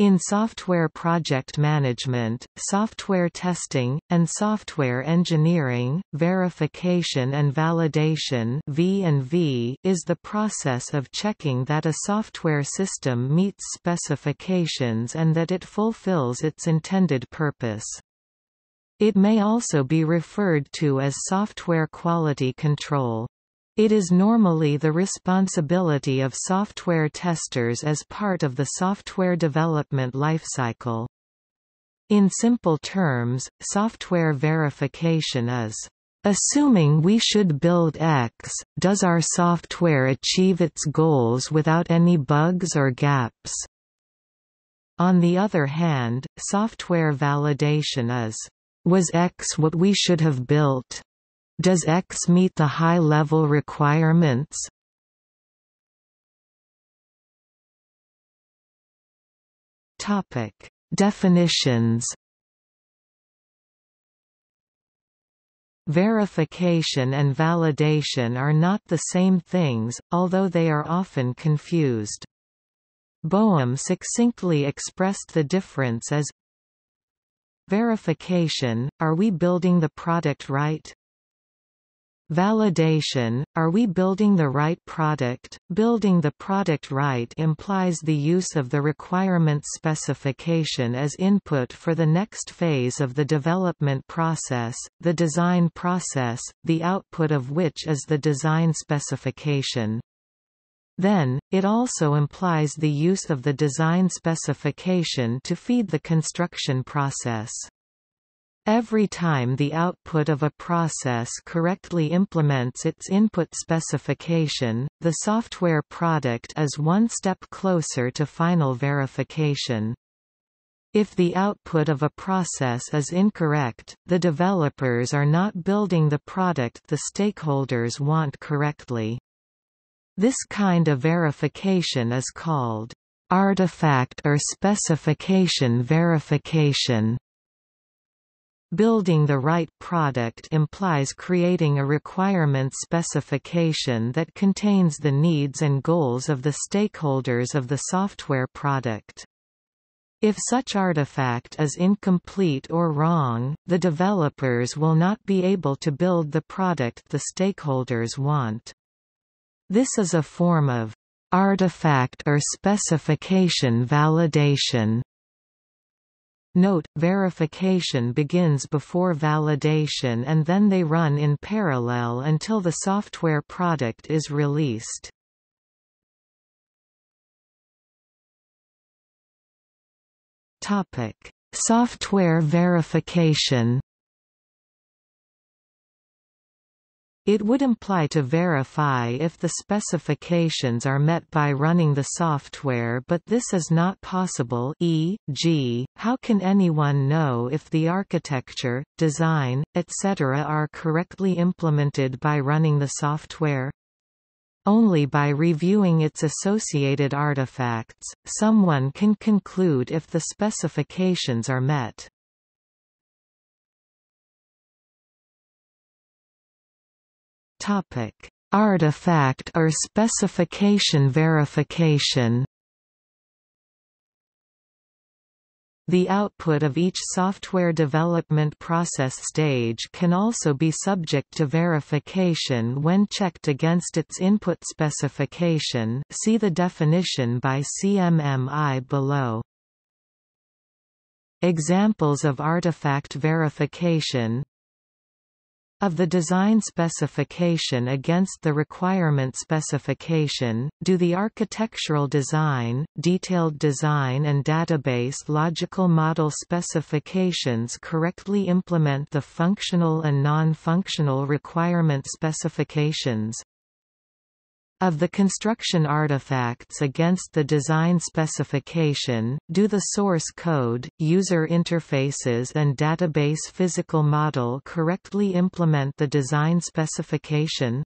In software project management, software testing, and software engineering, verification and validation (V&V) is the process of checking that a software system meets specifications and that it fulfills its intended purpose. It may also be referred to as software quality control. It is normally the responsibility of software testers as part of the software development lifecycle. In simple terms, software verification is, assuming we should build X, does our software achieve its goals without any bugs or gaps? On the other hand, software validation is, was X what we should have built? Does X meet the high-level requirements? Topic: Definitions. Verification and validation are not the same things, although they are often confused. Boehm succinctly expressed the difference as verification, are we building the product right? Validation, are we building the right product? Building the product right implies the use of the requirement specification as input for the next phase of the development process, the design process, the output of which is the design specification. Then, it also implies the use of the design specification to feed the construction process. Every time the output of a process correctly implements its input specification, the software product is one step closer to final verification. If the output of a process is incorrect, the developers are not building the product the stakeholders want correctly. This kind of verification is called artifact or specification verification. Building the right product implies creating a requirement specification that contains the needs and goals of the stakeholders of the software product. If such artifact is incomplete or wrong, the developers will not be able to build the product the stakeholders want. This is a form of artifact or specification validation. Note, verification begins before validation and then they run in parallel until the software product is released. Topic: Software verification. It would imply to verify if the specifications are met by running the software, but this is not possible, e.g., how can anyone know if the architecture, design, etc. are correctly implemented by running the software? Only by reviewing its associated artifacts, someone can conclude if the specifications are met. Topic: Artifact or specification verification. The output of each software development process stage can also be subject to verification when checked against its input specification. See the definition by CMMI below. Examples of artifact verification: of the design specification against the requirement specification, do the architectural design, detailed design and database logical model specifications correctly implement the functional and non-functional requirement specifications? Of the construction artifacts against the design specification, do the source code, user interfaces and database physical model correctly implement the design specification?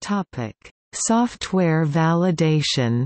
Topic: Software validation.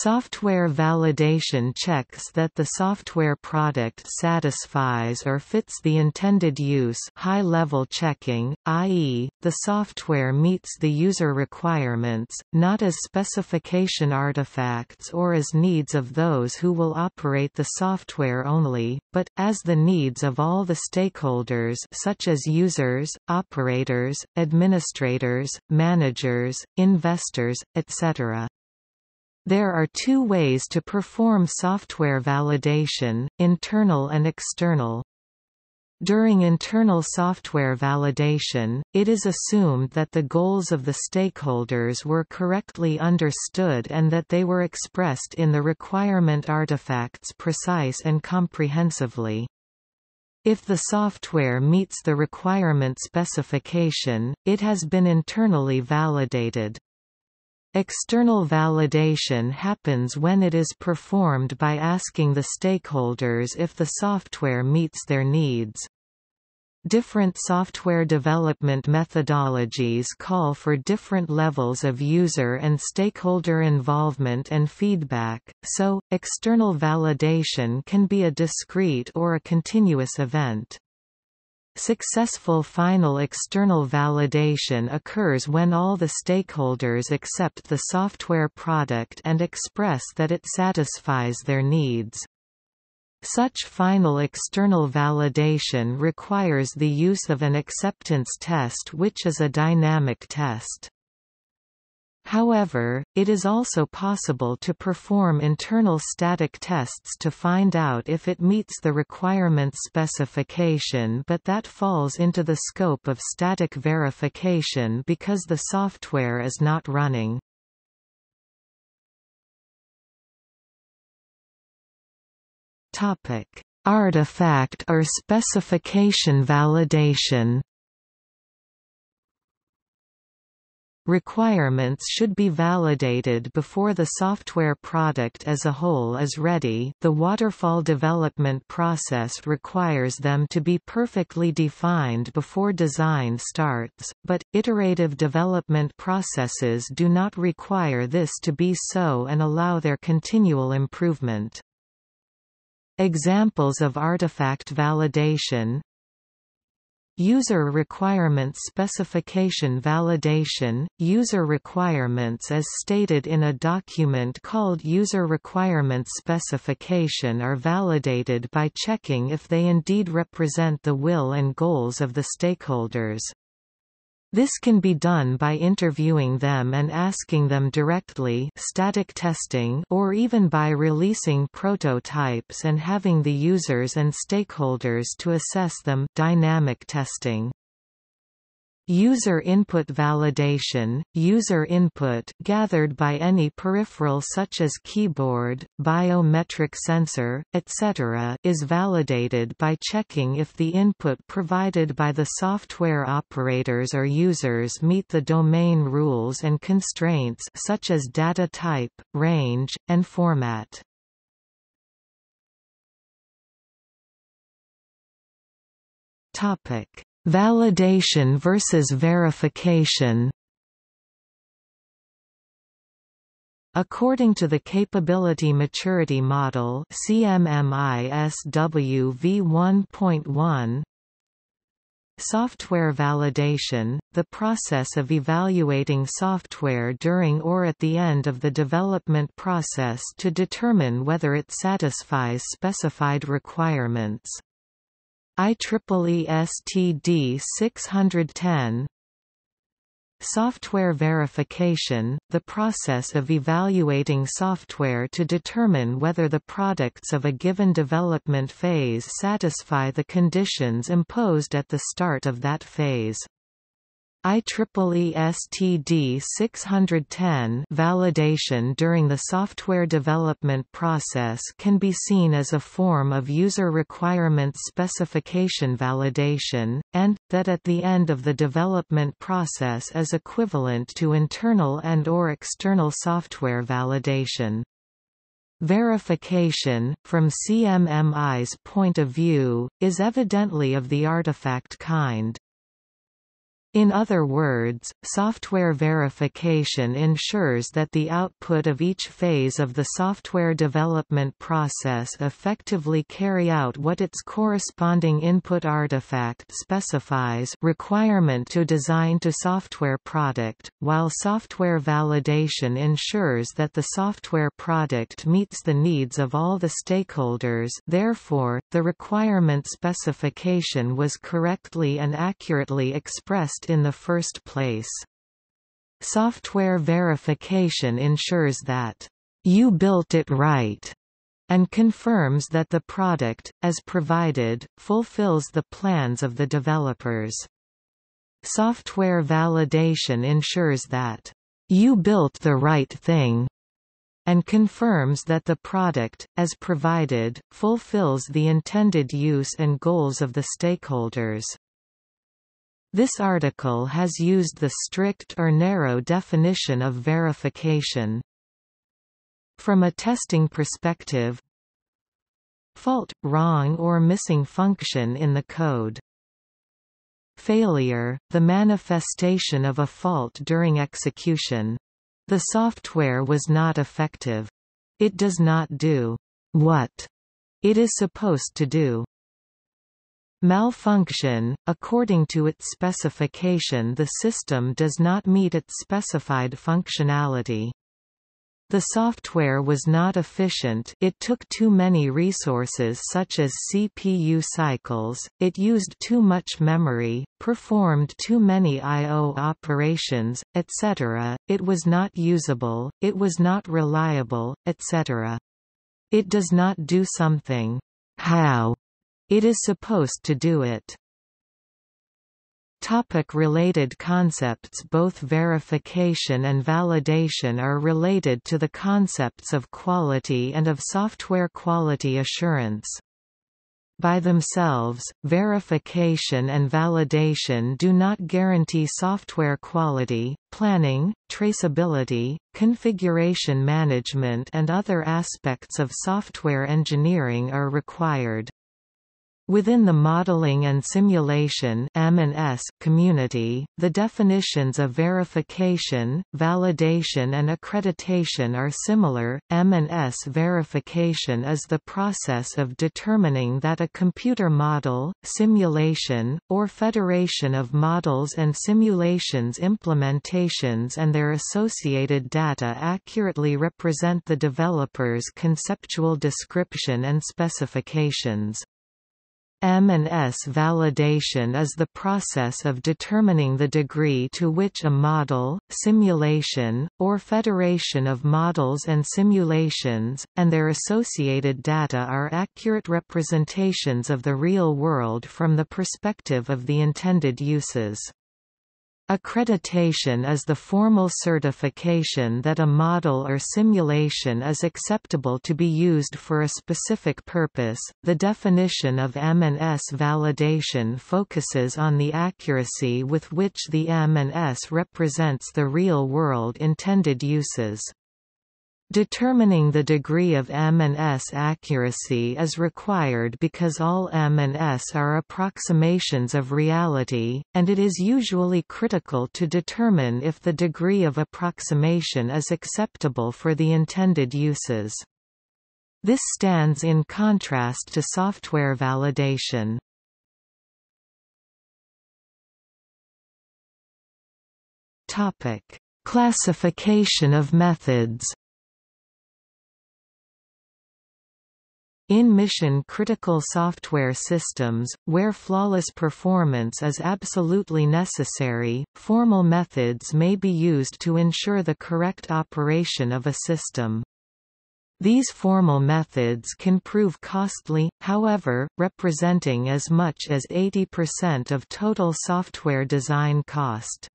Software validation checks that the software product satisfies or fits the intended use. High-level checking, i.e., the software meets the user requirements, not as specification artifacts or as needs of those who will operate the software only, but as the needs of all the stakeholders such as users, operators, administrators, managers, investors, etc. There are two ways to perform software validation, internal and external. During internal software validation, it is assumed that the goals of the stakeholders were correctly understood and that they were expressed in the requirement artifacts precise and comprehensively. If the software meets the requirement specification, it has been internally validated. External validation happens when it is performed by asking the stakeholders if the software meets their needs. Different software development methodologies call for different levels of user and stakeholder involvement and feedback, so, external validation can be a discrete or a continuous event. Successful final external validation occurs when all the stakeholders accept the software product and express that it satisfies their needs. Such final external validation requires the use of an acceptance test, which is a dynamic test. However, it is also possible to perform internal static tests to find out if it meets the requirements specification, but that falls into the scope of static verification because the software is not running. Topic: Artifact or specification validation. Requirements should be validated before the software product as a whole is ready. The waterfall development process requires them to be perfectly defined before design starts, but iterative development processes do not require this to be so and allow their continual improvement. Examples of artifact validation: user requirements specification validation. User requirements as stated in a document called User Requirements Specification are validated by checking if they indeed represent the will and goals of the stakeholders. This can be done by interviewing them and asking them directly, static testing, or even by releasing prototypes and having the users and stakeholders to assess them, dynamic testing. User input validation. User input gathered by any peripheral such as keyboard, biometric sensor, etc. is validated by checking if the input provided by the software operators or users meet the domain rules and constraints such as data type, range, and format. Topic: Validation versus verification. According to the Capability Maturity Model CMMI-SW v1.1, software validation, the process of evaluating software during or at the end of the development process to determine whether it satisfies specified requirements. IEEE STD 610. Software verification, the process of evaluating software to determine whether the products of a given development phase satisfy the conditions imposed at the start of that phase. IEEE STD 610 validation during the software development process can be seen as a form of user requirements specification validation, and that at the end of the development process is equivalent to internal and/or external software validation. Verification, from CMMI's point of view, is evidently of the artifact kind. In other words, software verification ensures that the output of each phase of the software development process effectively carry out what its corresponding input artifact specifies requirement to design to software product, while software validation ensures that the software product meets the needs of all the stakeholders. Therefore, the requirement specification was correctly and accurately expressed in the first place. Software verification ensures that you built it right and confirms that the product, as provided, fulfills the plans of the developers. Software validation ensures that you built the right thing and confirms that the product, as provided, fulfills the intended use and goals of the stakeholders. This article has used the strict or narrow definition of verification. From a testing perspective, fault, wrong or missing function in the code. Failure, the manifestation of a fault during execution. The software was not effective. It does not do what it is supposed to do. Malfunction, according to its specification the system does not meet its specified functionality. The software was not efficient, it took too many resources such as CPU cycles, it used too much memory, performed too many I/O operations, etc., it was not usable, it was not reliable, etc. It does not do something. How? It is supposed to do it. Topic-related concepts. Both verification and validation are related to the concepts of quality and of software quality assurance. By themselves, verification and validation do not guarantee software quality, planning, traceability, configuration management and other aspects of software engineering are required. Within the modeling and simulation (M&S) community, the definitions of verification, validation and accreditation are similar. M&S verification is the process of determining that a computer model, simulation, or federation of models and simulations implementations and their associated data accurately represent the developer's conceptual description and specifications. M&S validation is the process of determining the degree to which a model, simulation, or federation of models and simulations, and their associated data are accurate representations of the real world from the perspective of the intended uses. Accreditation is the formal certification that a model or simulation is acceptable to be used for a specific purpose. The definition of M&S validation focuses on the accuracy with which the M&S represents the real-world intended uses. Determining the degree of M&S accuracy is required because all M&S are approximations of reality, and it is usually critical to determine if the degree of approximation is acceptable for the intended uses. This stands in contrast to software validation. Topic: Classification of methods. In mission-critical software systems, where flawless performance is absolutely necessary, formal methods may be used to ensure the correct operation of a system. These formal methods can prove costly, however, representing as much as 80% of total software design cost.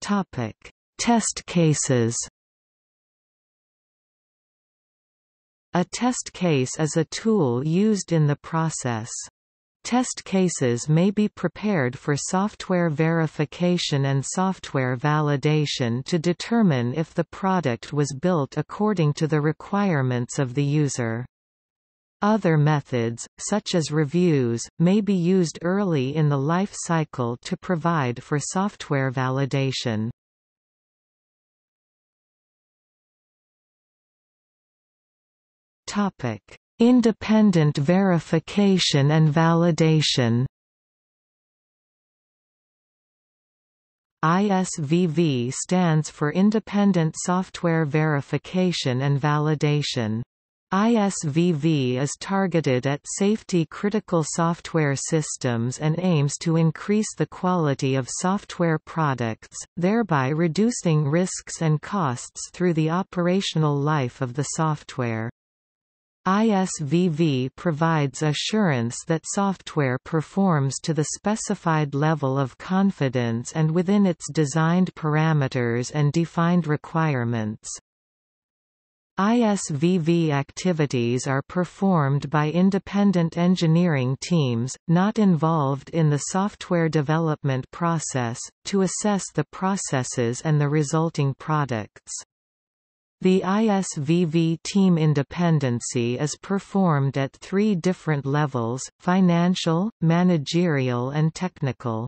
Test cases. A test case is a tool used in the process. Test cases may be prepared for software verification and software validation to determine if the product was built according to the requirements of the user. Other methods, such as reviews, may be used early in the life cycle to provide for software validation. Independent verification and validation. ISVV stands for Independent Software Verification and Validation. ISVV is targeted at safety-critical software systems and aims to increase the quality of software products, thereby reducing risks and costs through the operational life of the software. ISVV provides assurance that software performs to the specified level of confidence and within its designed parameters and defined requirements. ISVV activities are performed by independent engineering teams, not involved in the software development process, to assess the processes and the resulting products. The ISVV team independency is performed at three different levels: financial, managerial and technical.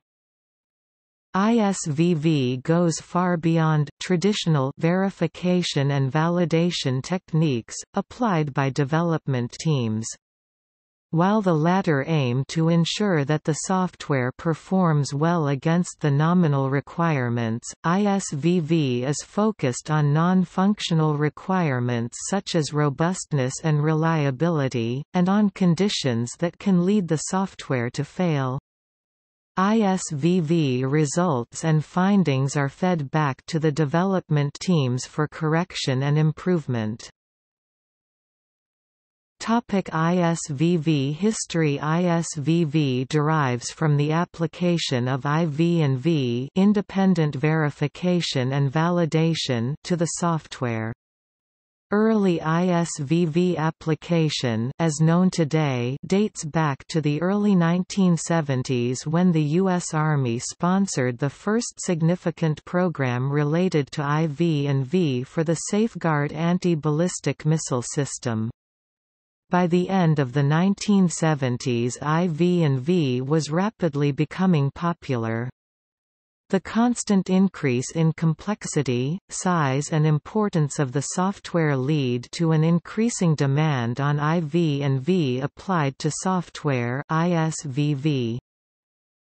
ISVV goes far beyond traditional verification and validation techniques, applied by development teams. While the latter aim to ensure that the software performs well against the nominal requirements, ISVV is focused on non-functional requirements such as robustness and reliability, and on conditions that can lead the software to fail. ISVV results and findings are fed back to the development teams for correction and improvement. ISVV history. ISVV derives from the application of IV&V, independent verification and validation, to the software. Early ISVV application, as known today, dates back to the early 1970s when the U.S. Army sponsored the first significant program related to IV&V for the Safeguard Anti-Ballistic Missile System. By the end of the 1970s, IV&V was rapidly becoming popular. The constant increase in complexity, size and importance of the software lead to an increasing demand on IV&V applied to software ISVV.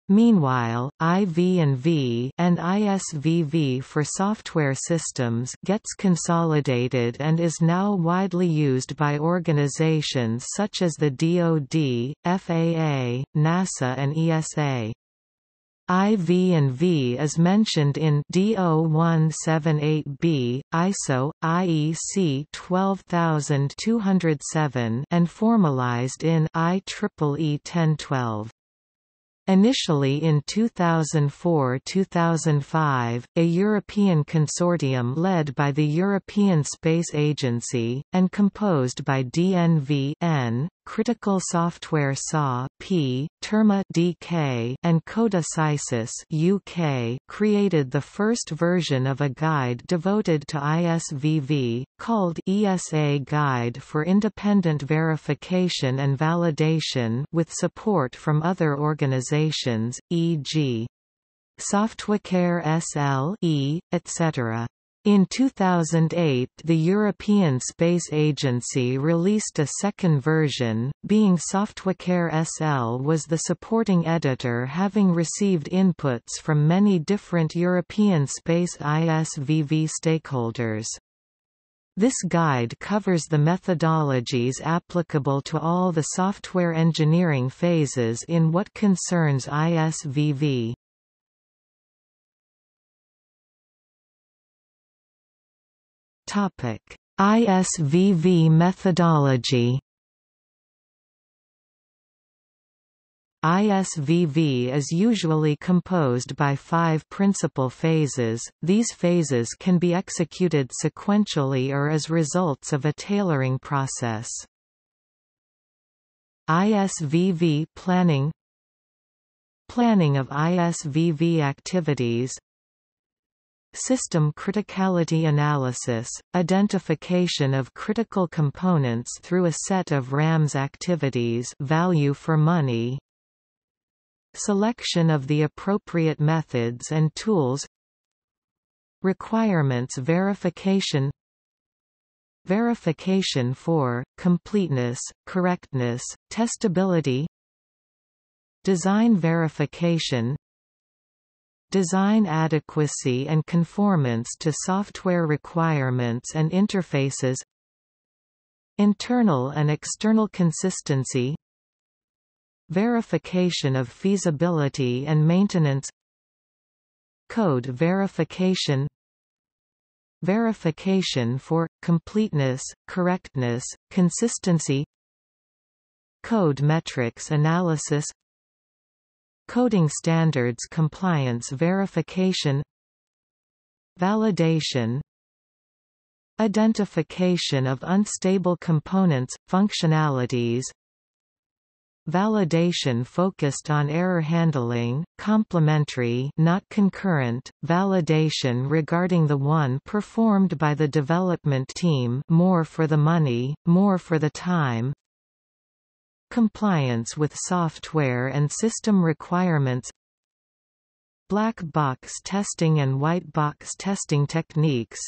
Meanwhile, IV&V and ISVV for software systems gets consolidated and is now widely used by organizations such as the DOD, FAA, NASA and ESA. IV&V is mentioned in DO-178B, ISO, IEC 12207 and formalized in IEEE 1012. Initially in 2004–2005, a European consortium led by the European Space Agency, and composed by DNVN, Critical Software SAW-P, Terma-DK, and CodaSysis-UK, created the first version of a guide devoted to ISVV, called ESA Guide for Independent Verification and Validation, with support from other organizations, e.g. SoftwareCare S.L., etc. In 2008, the European Space Agency released a second version, being SoftwareCare S.L. was the supporting editor, having received inputs from many different European space ISVV stakeholders. This guide covers the methodologies applicable to all the software engineering phases in what concerns ISVV. ISVV methodology. ISVV is usually composed by five principal phases. These phases can be executed sequentially or as results of a tailoring process. ISVV planning. Planning of ISVV activities. System criticality analysis, identification of critical components through a set of RAMS activities, value for money, selection of the appropriate methods and tools, requirements verification, verification for completeness, correctness, testability, design verification, design adequacy and conformance to software requirements and interfaces, internal and external consistency, verification of feasibility and maintenance, code verification, verification for completeness, correctness, consistency, code metrics analysis, coding standards compliance verification, validation, identification of unstable components, functionalities, validation focused on error handling, complementary not concurrent, validation regarding the one performed by the development team, more for the money, more for the time, compliance with software and system requirements, black box testing and white box testing techniques,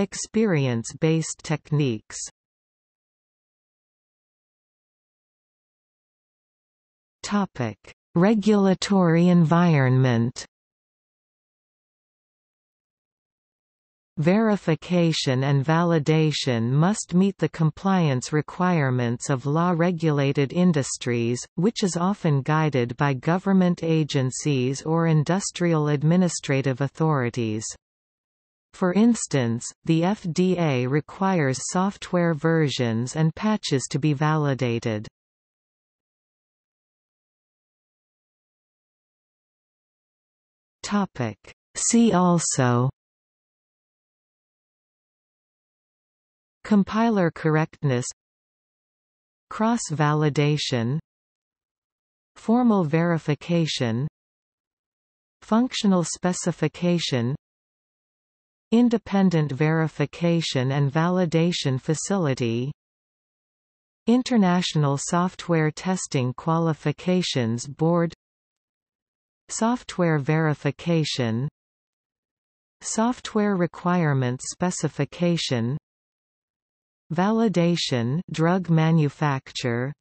experience-based techniques. Topic: Regulatory environment. Verification and validation must meet the compliance requirements of law-regulated industries, which is often guided by government agencies or industrial administrative authorities. For instance, the FDA requires software versions and patches to be validated. See also: compiler correctness, cross-validation, formal verification, functional specification, independent verification and validation facility, International Software Testing Qualifications Board, software verification, software requirements specification, validation, drug manufacture,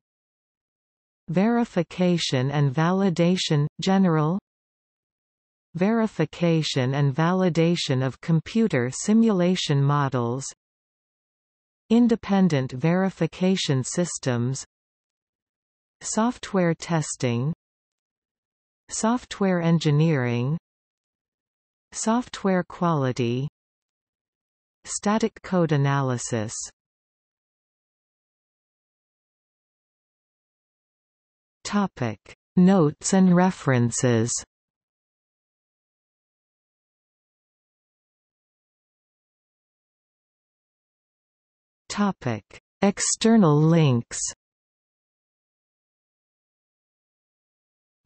verification and validation, general, verification and validation of computer simulation models, independent verification systems, software testing, software engineering, software quality, static code analysis. Topic: Notes and references. Topic: External links.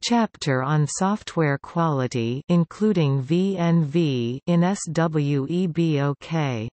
Chapter on software quality including V&V in SWEBOK.